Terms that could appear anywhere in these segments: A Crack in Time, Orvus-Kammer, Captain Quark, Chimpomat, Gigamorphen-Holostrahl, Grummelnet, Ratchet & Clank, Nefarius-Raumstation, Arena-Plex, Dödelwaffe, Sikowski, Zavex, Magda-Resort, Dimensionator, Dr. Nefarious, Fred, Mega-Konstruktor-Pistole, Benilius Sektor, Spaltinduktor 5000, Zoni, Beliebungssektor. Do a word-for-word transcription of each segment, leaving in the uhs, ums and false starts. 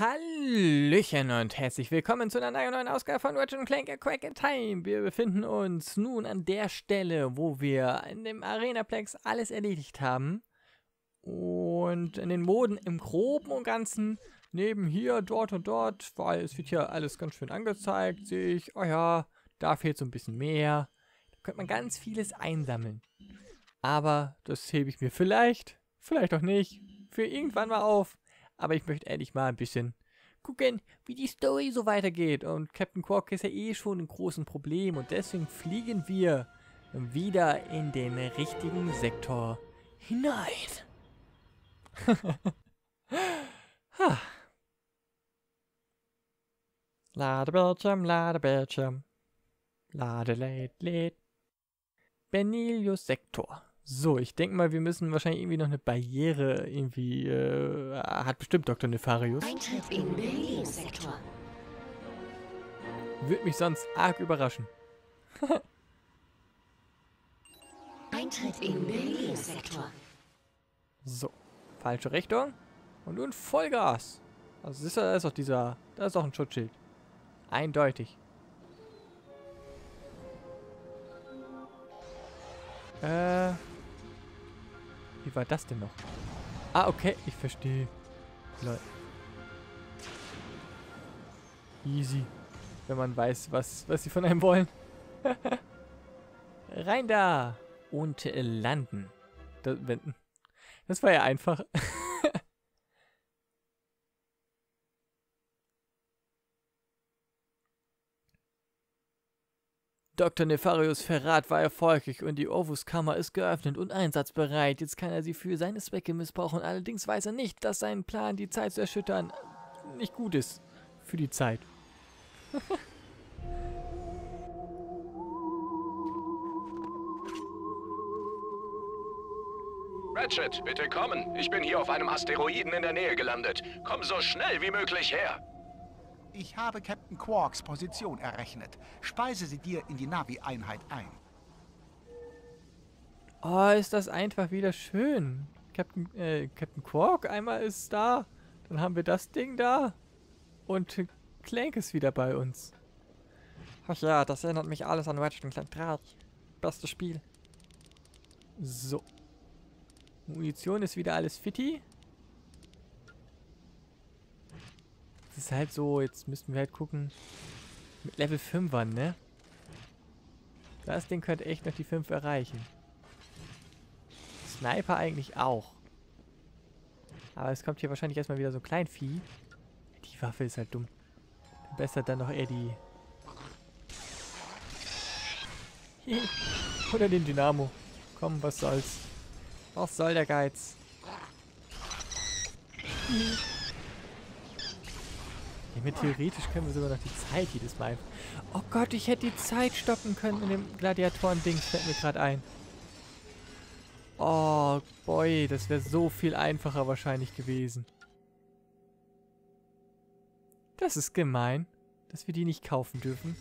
Hallöchen und herzlich willkommen zu einer neuen Ausgabe von Ratchet und Clank, A Crack in Time. Wir befinden uns nun an der Stelle, wo wir in dem Arena-Plex alles erledigt haben. Und in den Moden im Groben und Ganzen, neben hier, dort und dort, weil es wird hier alles ganz schön angezeigt, sehe ich, oh ja, da fehlt so ein bisschen mehr. Da könnte man ganz vieles einsammeln. Aber das hebe ich mir vielleicht, vielleicht auch nicht, für irgendwann mal auf. Aber ich möchte endlich mal ein bisschen gucken, wie die Story so weitergeht. Und Captain Quark ist ja eh schon ein großes Problem. Und deswegen fliegen wir wieder in den richtigen Sektor hinein. ha. Ladebildschirm, Ladebildschirm. Lade, lädt, lädt. Benilius Sektor. So, ich denke mal, wir müssen wahrscheinlich irgendwie noch eine Barriere irgendwie, äh, hat bestimmt Doktor Nefarious. Eintritt in Beliebungssektor. Würde mich sonst arg überraschen. Eintritt in Beliebungssektor. So, falsche Richtung. Und nun Vollgas. Also, siehst du, da ist doch dieser, da ist doch ein Schutzschild. Eindeutig. Äh... Wie war das denn noch? Ah, okay, ich verstehe. Lol. Easy. Wenn man weiß, was, was sie von einem wollen. Rein da! Und äh, landen. Das, wenden. Das war ja einfach. Doktor Nefarious' Verrat war erfolgreich und die Orvus-Kammer ist geöffnet und einsatzbereit. Jetzt kann er sie für seine Zwecke missbrauchen. Allerdings weiß er nicht, dass sein Plan, die Zeit zu erschüttern, nicht gut ist. Für die Zeit. Ratchet, bitte kommen. Ich bin hier auf einem Asteroiden in der Nähe gelandet. Komm so schnell wie möglich her. Ich habe Captain Quarks Position errechnet. Speise sie dir in die Navi-Einheit ein. Oh, ist das einfach wieder schön. Captain, äh, Captain Quark einmal ist da. Dann haben wir das Ding da. Und Clank ist wieder bei uns. Ach ja, das erinnert mich alles an Ratchet und Clank drei. Bestes Spiel. So. Munition ist wieder alles fitti. Ist halt so, jetzt müssten wir halt gucken. Mit Level fünf an, ne? Das Ding könnte echt noch die fünf erreichen. Sniper eigentlich auch. Aber es kommt hier wahrscheinlich erstmal wieder so ein Kleinvieh. Die Waffe ist halt dumm. Besser dann noch eher die... Oder den Dynamo. Komm, was soll's. Was soll der Geiz? Mit theoretisch können wir sogar noch die Zeit jedes Mal. Oh Gott, ich hätte die Zeit stoppen können in dem Gladiatoren-Ding, fällt mir gerade ein. Oh boy, das wäre so viel einfacher wahrscheinlich gewesen. Das ist gemein, dass wir die nicht kaufen dürfen.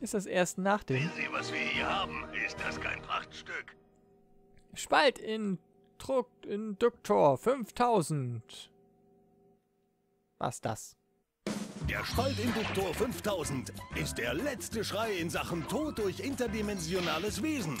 Ist das erst nach dem? Sehen Sie, was wir hier haben, ist das kein Prachtstück? Spaltinduktor fünftausend. Was das? Der Spaltinduktor fünftausend ist der letzte Schrei in Sachen Tod durch interdimensionales Wesen.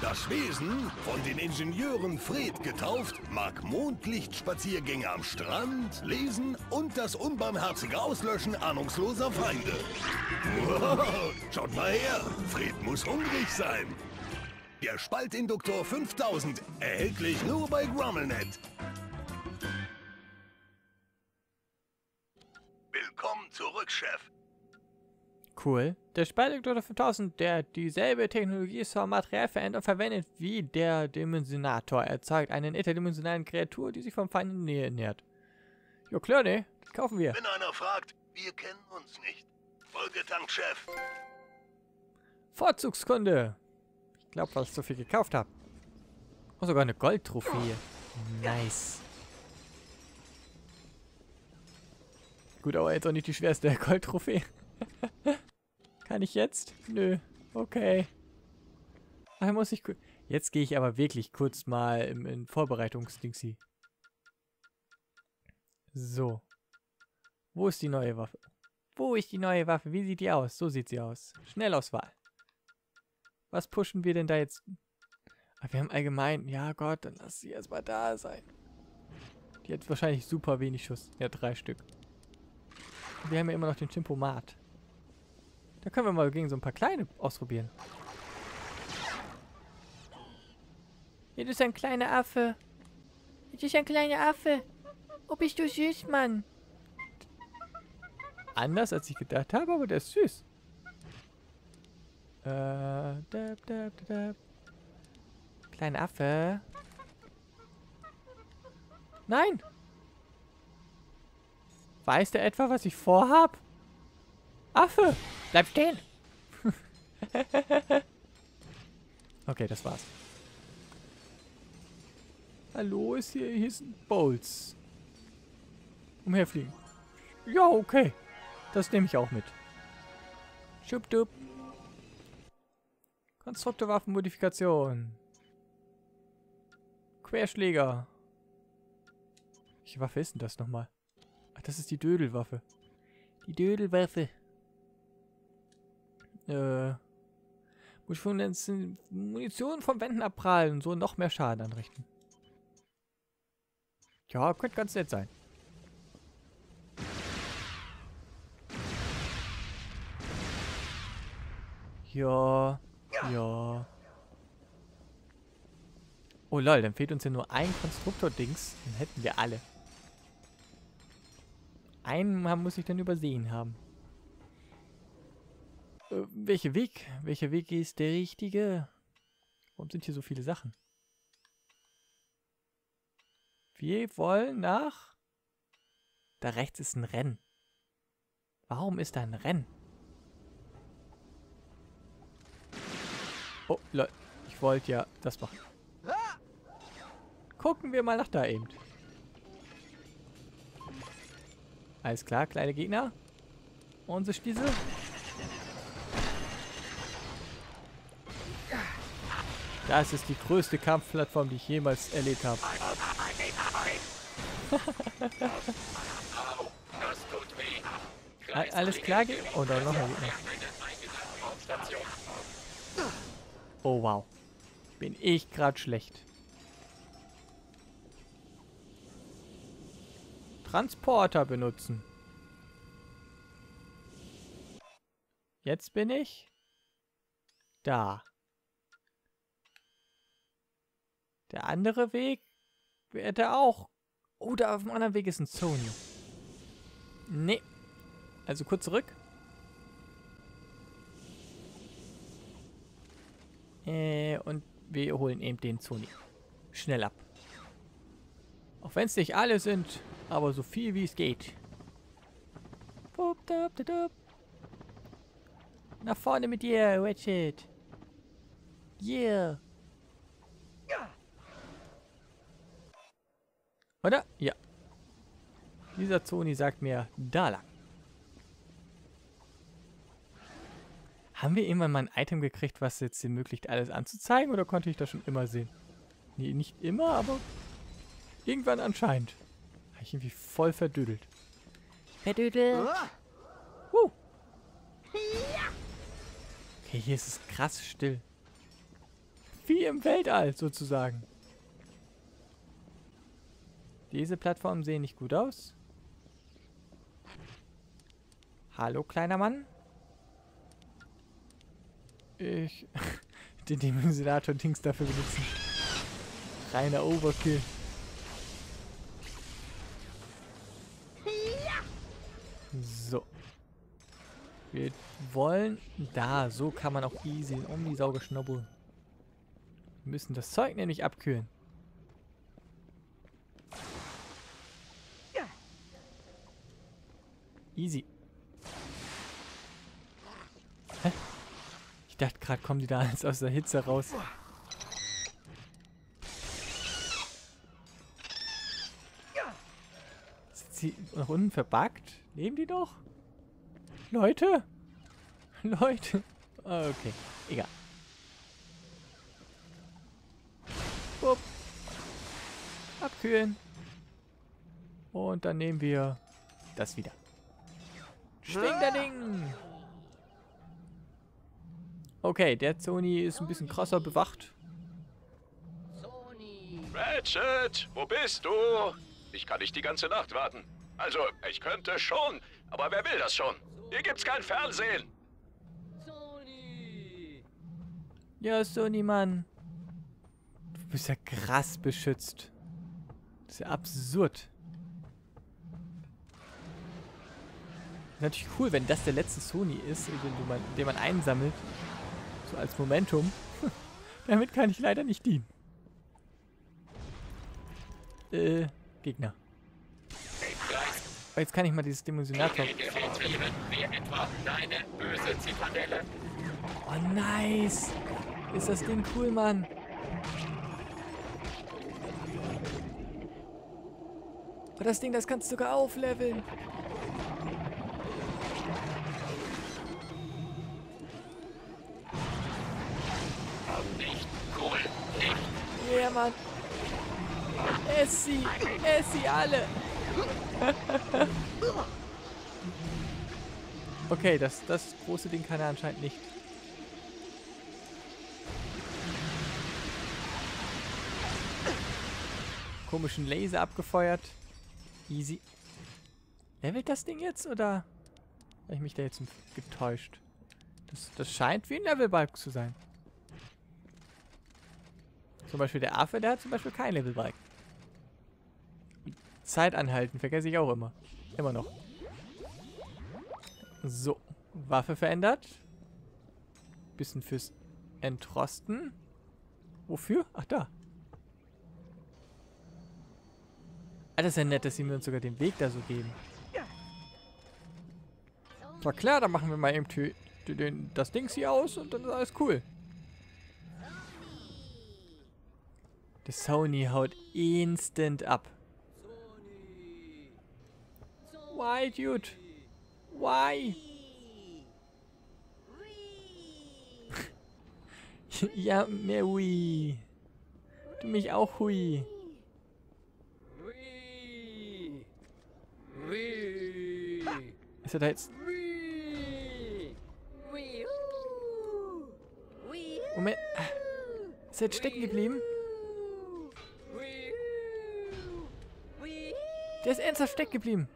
Das Wesen, von den Ingenieuren Fred getauft, mag Mondlichtspaziergänge am Strand, Lesen und das unbarmherzige Auslöschen ahnungsloser Feinde. Wow, schaut mal her, Fred muss hungrig sein. Der Spaltinduktor fünftausend, erhältlich nur bei Grummelnet. Willkommen zurück, Chef. Cool. Der Spaltinduktor fünftausend, der dieselbe Technologie zum Material verändert und verwendet wie der Dimensionator, erzeugt eine interdimensionale Kreatur, die sich vom Feind in die Nähe nähert. Jo, klar, ne? Das kaufen wir. Wenn einer fragt, wir kennen uns nicht. Vollgetankt, Chef. Vorzugskunde. Ich glaube, weil ich so viel gekauft habe. Oh, sogar eine Goldtrophäe. Nice. Gut, aber jetzt auch nicht die schwerste Goldtrophäe. Kann ich jetzt? Nö. Okay. Ach, muss ich... Jetzt gehe ich aber wirklich kurz mal im, im Vorbereitungsdingsi. So. Wo ist die neue Waffe? Wo ist die neue Waffe? Wie sieht die aus? So sieht sie aus. Schnellauswahl. Was pushen wir denn da jetzt? Aber wir haben allgemein... Ja Gott, dann lass sie erstmal da sein. Die hat wahrscheinlich super wenig Schuss. Ja, drei Stück. Wir haben ja immer noch den Chimpomat. Da können wir mal gegen so ein paar kleine ausprobieren. Hier ist ein kleiner Affe. Hier ist ein kleiner Affe. Oh, bist du süß, Mann. Anders, als ich gedacht habe, aber der ist süß. Äh, da, da, da, da. Kleiner Affe. Nein! Weiß der etwa, was ich vorhab? Affe! Bleib stehen! Okay, das war's. Hallo, ist hier, hier ist ein Bolz. Umherfliegen. Ja, okay. Das nehme ich auch mit. Schubdub. Konstruktorwaffenmodifikation. Querschläger. Welche Waffe ist denn das nochmal? Ach, das ist die Dödelwaffe. Die Dödelwaffe. Äh. Muss von Munition von Wänden abprallen und so noch mehr Schaden anrichten. Ja, könnte ganz nett sein. Ja, ja. Oh lol, dann fehlt uns ja nur ein Konstruktor-Dings. Dann hätten wir alle. Einen muss ich dann übersehen haben. Äh, welcher Weg? Welcher Weg ist der richtige? Warum sind hier so viele Sachen? Wir wollen nach... Da rechts ist ein Rennen. Warum ist da ein Rennen? Oh, Leute. Ich wollte ja das machen. Gucken wir mal nach da eben. Alles klar, kleine Gegner. Unsere Stiese. Das ist die größte Kampfplattform, die ich jemals erlebt habe. Alles klar, geht. Oh, da noch ein Gegner. Oh, wow. Bin ich gerade schlecht. Transporter benutzen. Jetzt bin ich da. Der andere Weg hätte auch. Oh, da auf dem anderen Weg ist ein Zoni. Nee. Also kurz zurück. Äh, und wir holen eben den Zoni. Schnell ab. Auch wenn es nicht alle sind, aber so viel wie es geht. Nach vorne mit dir, Ratchet. Yeah. Oder? Ja. Dieser Zoni sagt mir, da lang. Haben wir irgendwann mal ein Item gekriegt, was jetzt ermöglicht, alles anzuzeigen? Oder konnte ich das schon immer sehen? Nee, nicht immer, aber irgendwann anscheinend. Habe ich irgendwie voll verdödelt. Verdödelt. Uh. Okay, hier ist es krass still. Wie im Weltall, sozusagen. Diese Plattformen sehen nicht gut aus. Hallo, kleiner Mann. Ich... den Dimensionator-Dings dafür benutzen. Reiner Overkill. So. Wir wollen... Da, so kann man auch easy um die Sauge schnobbeln. Wir müssen das Zeug nämlich abkühlen. Easy. Hä? Ich dachte gerade, kommen die da alles aus der Hitze raus. Sind sie nach unten verbuggt? Leben die doch? Leute? Leute? Okay, egal. Upp. Abkühlen. Und dann nehmen wir das wieder. Schwing-der-Ding! Okay, der Zoni ist ein bisschen krasser bewacht. Ratchet, wo bist du? Ich kann nicht die ganze Nacht warten. Also, ich könnte schon, aber wer will das schon? Hier gibt's kein Fernsehen. Zoni. Ja, Zoni, Mann. Du bist ja krass beschützt. Das ist ja absurd. Ist natürlich cool, wenn das der letzte Zoni ist, den, du man, den man einsammelt. So als Momentum. Damit kann ich leider nicht dienen. Äh, Gegner. Jetzt kann ich mal dieses Dimensionator. Oh, nice! Ist das Ding cool, Mann! Oh, das Ding, das kannst du sogar aufleveln! Ja, yeah, Mann! Ess sie! Ess sie alle! Okay, das, das große Ding kann er anscheinend nicht. Komischen Laser abgefeuert. Easy. Levelt das Ding jetzt, oder? Habe ich mich da jetzt getäuscht? Das, das scheint wie ein Level-Balk zu sein. Zum Beispiel der Affe, der hat zum Beispiel kein Level-Balk. Zeit anhalten, vergesse ich auch immer. Immer noch. So, Waffe verändert. Bisschen fürs Entrosten. Wofür? Ach, da. Ah, das ist ja nett, dass sie mir uns sogar den Weg da so geben. Na klar, dann machen wir mal eben den, das Dings hier aus und dann ist alles cool. Der Sony haut instant ab. Why, dude? Why? Ja, mehr Hui. Du mich auch Hui. Ist er da jetzt? Moment. Ist er jetzt stecken geblieben? Der ist ernsthaft stecken geblieben.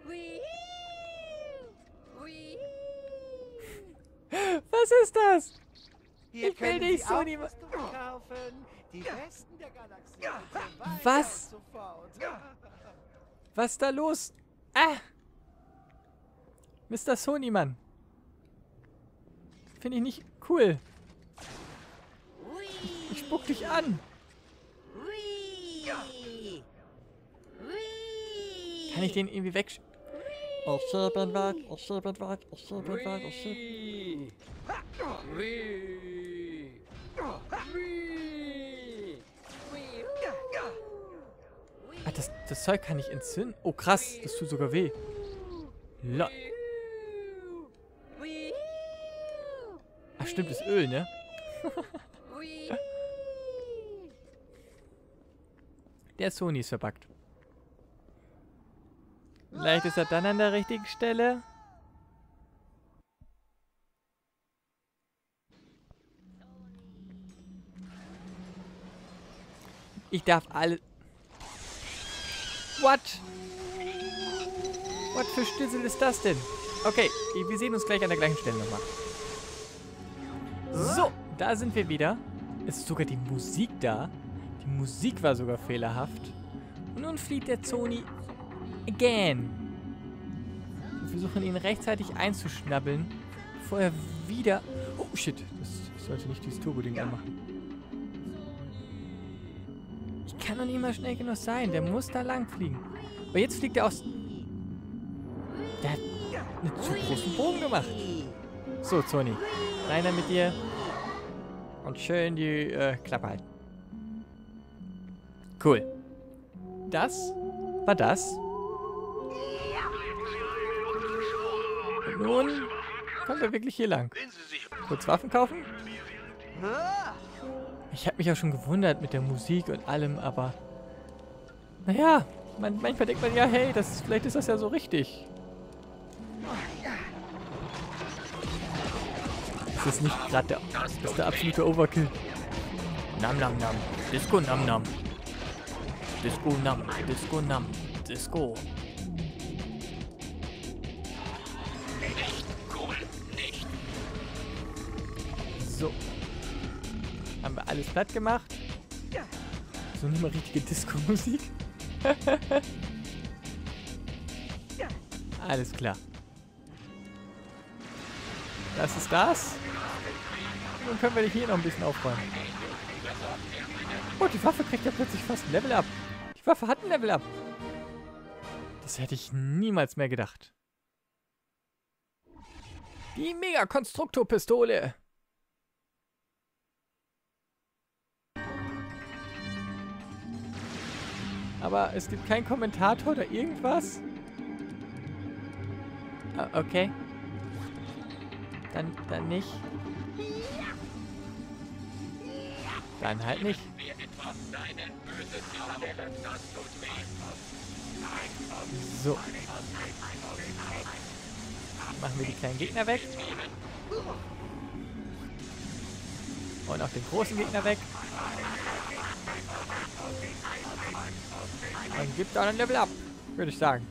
Was ist das? Hier ich will dich so niemals. Was? Was ist da los? Ah! Mister Sony, Mann. Finde ich nicht cool. Ich spuck dich an. Kann ich den irgendwie wegsch... Oh, Serpent wag, oh, Serpent wag, oh, Serpent wag, oh, Serpent wag. Ah, das, das Zeug kann ich entzünden. Oh, krass, das tut sogar weh. Lol. Ach, stimmt, das Öl, ne? Der Sony ist verbuggt. Vielleicht ist er dann an der richtigen Stelle. Ich darf alle... What? What für Stüssel ist das denn? Okay, wir sehen uns gleich an der gleichen Stelle nochmal. So, da sind wir wieder. Es ist sogar die Musik da. Die Musik war sogar fehlerhaft. Und nun flieht der Zoni... Again. Wir versuchen ihn rechtzeitig einzuschnabbeln, bevor er wieder... Oh shit, das sollte nicht dieses Turbo-Ding anmachen. Ich kann doch nicht mal schnell genug sein, der muss da lang fliegen. Aber jetzt fliegt er aus... Der hat einen zu großen Bogen gemacht. So, Zoni, rein da mit dir und schön die äh, Klappe halten. Cool. Das war das. Nun kommt er wirklich hier lang. Kurz Waffen kaufen? Ich habe mich auch schon gewundert mit der Musik und allem, aber... Naja, Man, manchmal denkt man ja, hey, das, vielleicht ist das ja so richtig. Das ist nicht gerade der, das ist der absolute Overkill. Nam nam nam. Disco nam nam. Disco nam. Disco nam. Disco. So. Haben wir alles platt gemacht. So eine richtige Disco-Musik. Alles klar. Das ist das. Und dann können wir hier noch ein bisschen aufräumen. Oh, die Waffe kriegt ja plötzlich fast ein Level-Up. Die Waffe hat ein Level-Up. Das hätte ich niemals mehr gedacht. Die Mega-Konstruktor-Pistole. Aber es gibt keinen Kommentator oder irgendwas. Ah, okay. Dann, dann nicht. Dann halt nicht. So. Machen wir die kleinen Gegner weg. Und auch den großen Gegner weg. Dann gibt es auch ein Level up, würde ich sagen.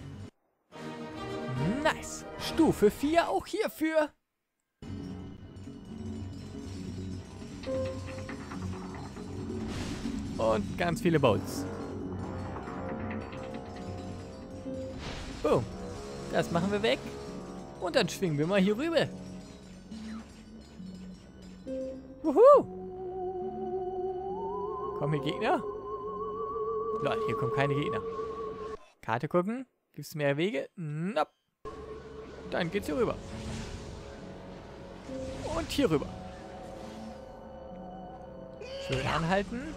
Nice. Stufe vier auch hierfür. Und ganz viele Bolts. Boom. Das machen wir weg. Und dann schwingen wir mal hier rüber. Wuhu. Kommen hier Gegner? Lol, hier kommen keine Gegner. Karte gucken. Gibt es mehr Wege? Nope. Dann geht's hier rüber. Und hier rüber. Schön anhalten.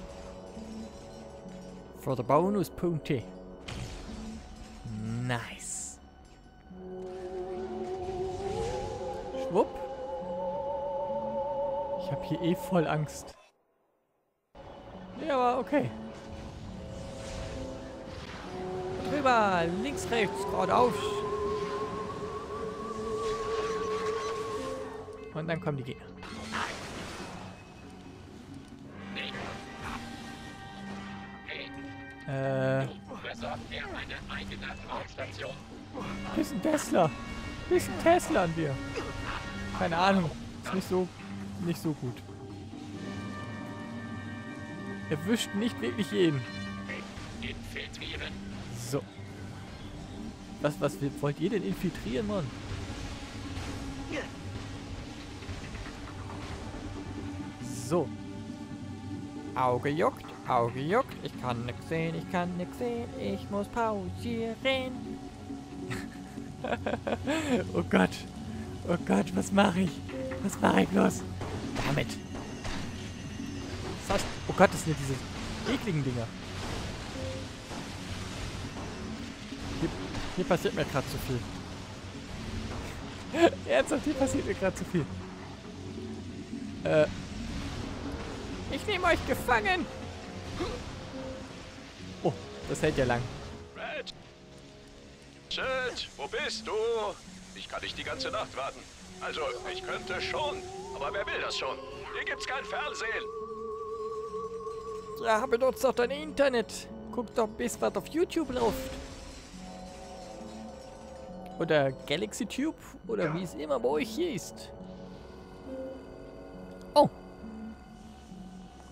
For the Bonuspunkte. Nice. Schwupp. Ich habe hier eh voll Angst. Ja, aber okay. Drüber, links, rechts, geradeaus. Und dann kommen die Gegner. Äh. Bisschen Tesla. Bisschen Tesla an dir. Keine Ahnung. Ist nicht so, nicht so gut. Erwischt nicht wirklich jeden. So. Was, was wollt ihr denn infiltrieren, Mann? So. Auge juckt. Auge juckt, ich kann nix sehen, ich kann nix sehen, ich muss pausieren. Oh Gott, oh Gott, was mache ich? Was mache ich bloß? Damit. Was? Oh Gott, das sind ja diese ekligen Dinger. Hier, hier passiert mir gerade zu viel. Ernsthaft, hier passiert mir gerade zu viel. Äh. Ich nehme euch gefangen. Oh, das hält ja lang. Red! Shit, wo bist du? Ich kann nicht die ganze Nacht warten. Also, ich könnte schon, aber wer will das schon? Hier gibt's kein Fernsehen. Ja, benutzt doch dein Internet. Guck doch bis was auf YouTube läuft. Oder Galaxy Tube, oder ja, wie es immer bei euch hier ist. Oh.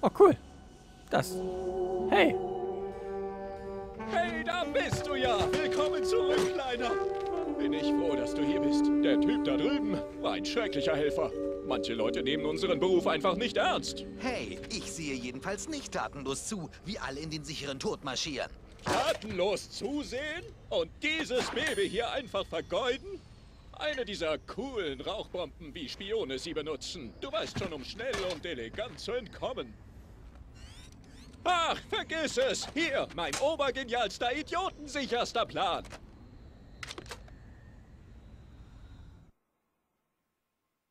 Oh, cool. Das. Hey! Hey, da bist du ja! Willkommen zurück, Kleiner! Bin ich froh, dass du hier bist. Der Typ da drüben war ein schrecklicher Helfer. Manche Leute nehmen unseren Beruf einfach nicht ernst. Hey, ich sehe jedenfalls nicht tatenlos zu, wie alle in den sicheren Tod marschieren. Tatenlos zusehen? Und dieses Baby hier einfach vergeuden? Eine dieser coolen Rauchbomben, wie Spione sie benutzen. Du weißt schon, um schnell und elegant zu entkommen. Ach, vergiss es! Hier, mein obergenialster, idiotensicherster Plan!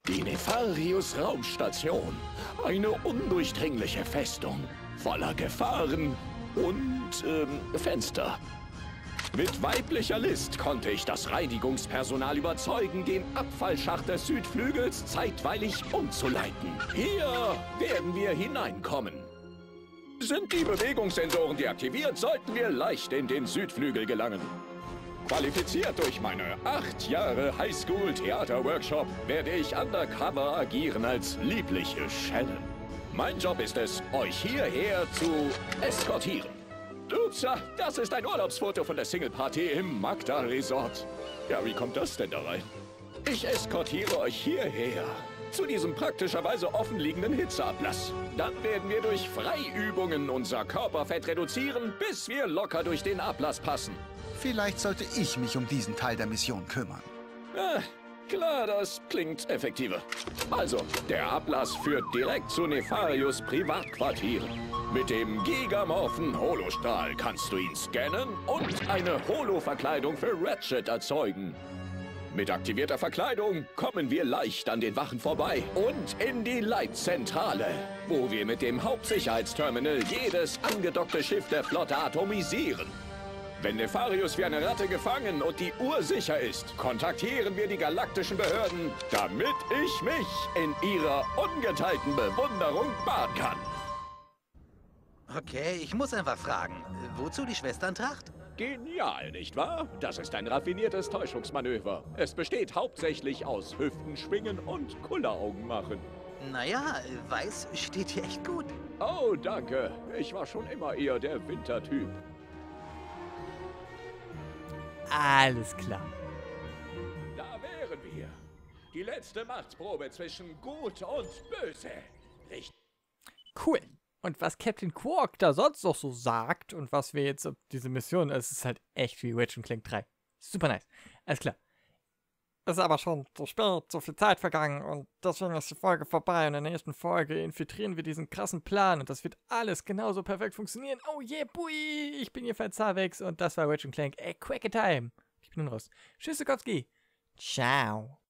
Die Nefarius-Raumstation. Eine undurchdringliche Festung, voller Gefahren und ähm, Fenster. Mit weiblicher List konnte ich das Reinigungspersonal überzeugen, den Abfallschacht des Südflügels zeitweilig umzuleiten. Hier werden wir hineinkommen. Sind die Bewegungssensoren deaktiviert, sollten wir leicht in den Südflügel gelangen. Qualifiziert durch meine acht Jahre Highschool-Theater-Workshop werde ich undercover agieren als liebliche Schellen. Mein Job ist es, euch hierher zu eskortieren. Ups, das ist ein Urlaubsfoto von der Single-Party im Magda-Resort. Ja, wie kommt das denn da rein? Ich eskortiere euch hierher, zu diesem praktischerweise offenliegenden Hitzeablass. Dann werden wir durch Freiübungen unser Körperfett reduzieren, bis wir locker durch den Ablass passen. Vielleicht sollte ich mich um diesen Teil der Mission kümmern. Ah, klar, das klingt effektiver. Also, der Ablass führt direkt zu Nefarius' Privatquartier. Mit dem Gigamorphen-Holostrahl kannst du ihn scannen und eine Holo-Verkleidung für Ratchet erzeugen. Mit aktivierter Verkleidung kommen wir leicht an den Wachen vorbei und in die Leitzentrale, wo wir mit dem Hauptsicherheitsterminal jedes angedockte Schiff der Flotte atomisieren. Wenn Nefarius wie eine Ratte gefangen und die Uhr sicher ist, kontaktieren wir die galaktischen Behörden, damit ich mich in ihrer ungeteilten Bewunderung baden kann. Okay, ich muss einfach fragen, wozu die Schwesterntracht? Genial, nicht wahr? Das ist ein raffiniertes Täuschungsmanöver. Es besteht hauptsächlich aus Hüften schwingen und Kulleraugen machen. Naja, weiß steht hier echt gut. Oh, danke. Ich war schon immer eher der Wintertyp. Alles klar. Da wären wir. Die letzte Machtprobe zwischen Gut und Böse. Richtig. Cool. Und was Captain Quark da sonst noch so sagt und was wir jetzt auf diese Mission, es ist halt echt wie Ratchet und Clank drei. Super nice. Alles klar. Es ist aber schon so spät, so viel Zeit vergangen und deswegen ist die Folge vorbei. Und in der nächsten Folge infiltrieren wir diesen krassen Plan und das wird alles genauso perfekt funktionieren. Oh yeah, bui! Ich bin jedenfalls Zavex und das war Ratchet und Clank. A Crack in Time. Ich bin nun raus. Tschüss, Sikowski. Ciao.